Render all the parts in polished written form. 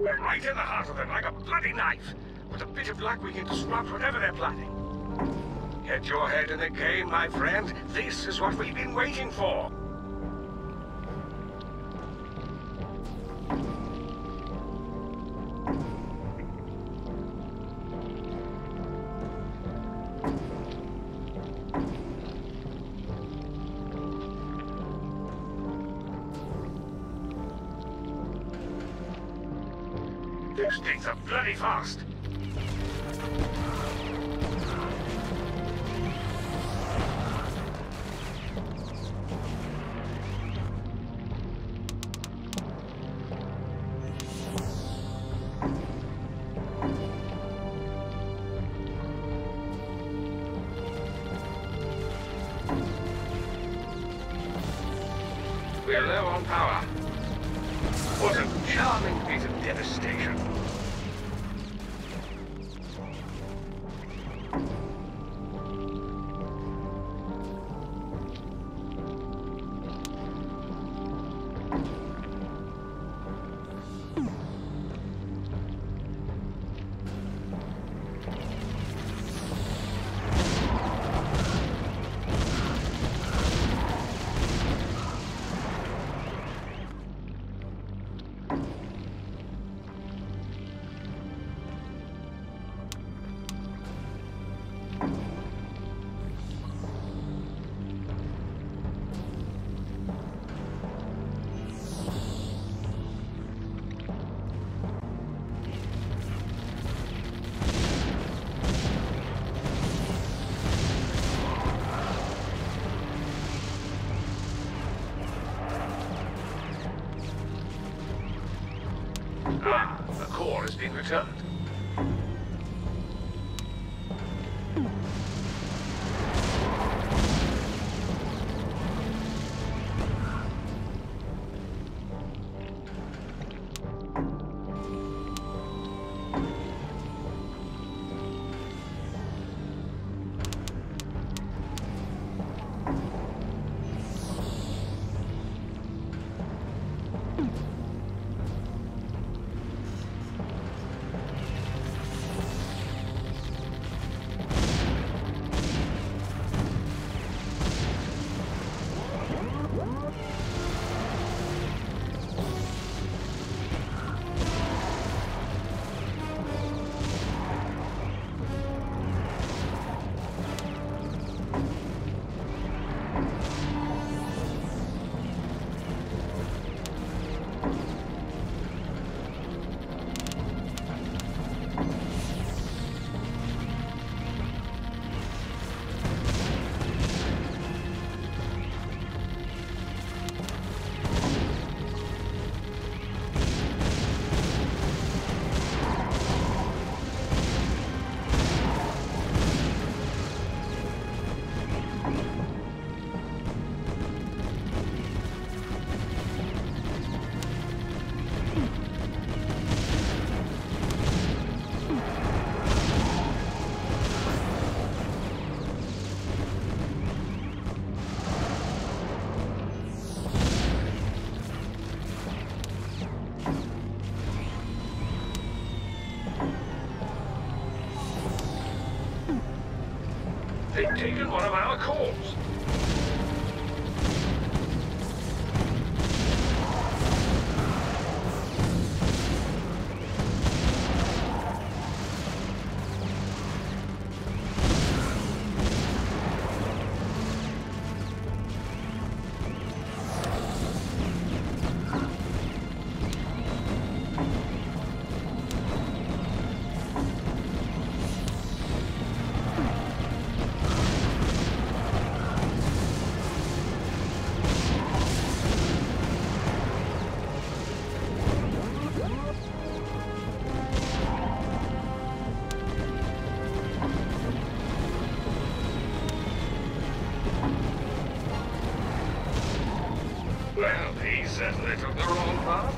We're right in the heart of them like a bloody knife. With a bit of luck, we can disrupt whatever they're planning. Get your head in the game, my friend. This is what we've been waiting for. These things are bloody fast. We're low on power. What a charming piece of devastation. Ah, the core has been returned. They've taken one of our cores. Well, he certainly took the wrong path.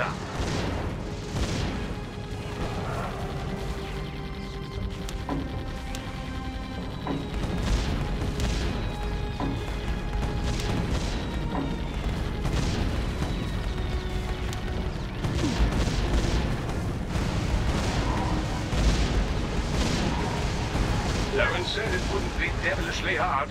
up. Loren said it wouldn't be devilishly hard.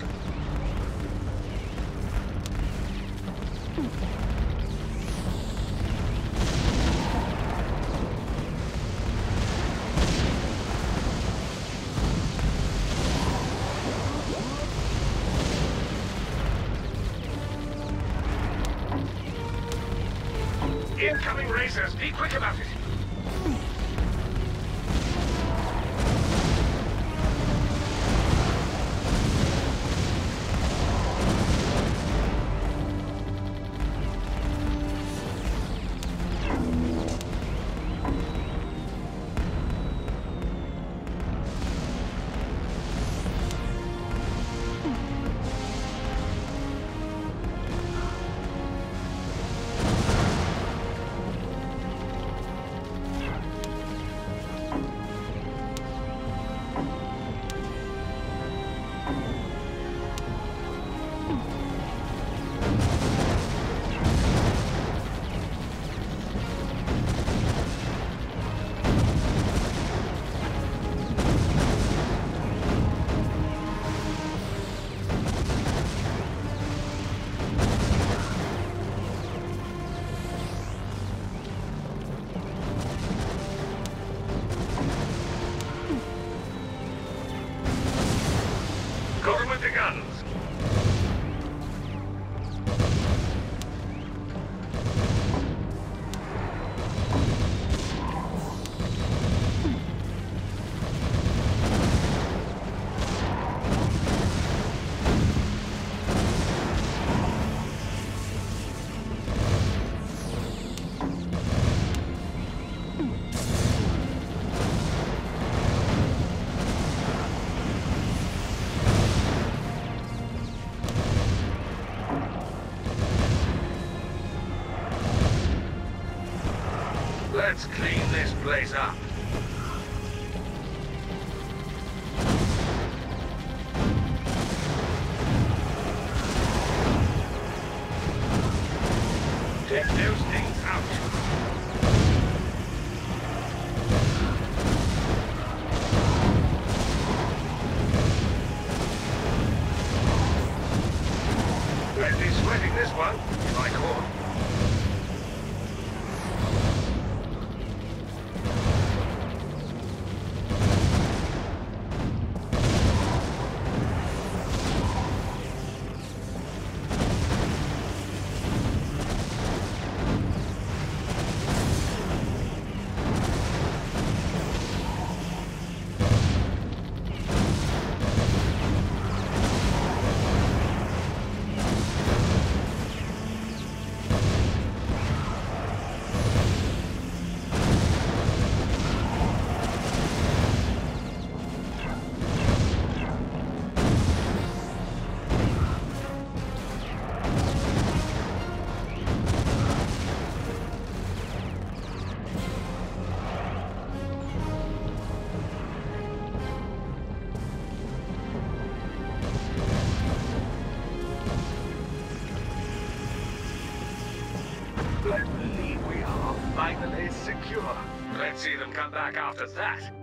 Incoming racers, be quick about it. Let's clean this place up. Take those things out. Bradley's sweating this one, if I call. I believe we are finally secure. Let's see them come back after that.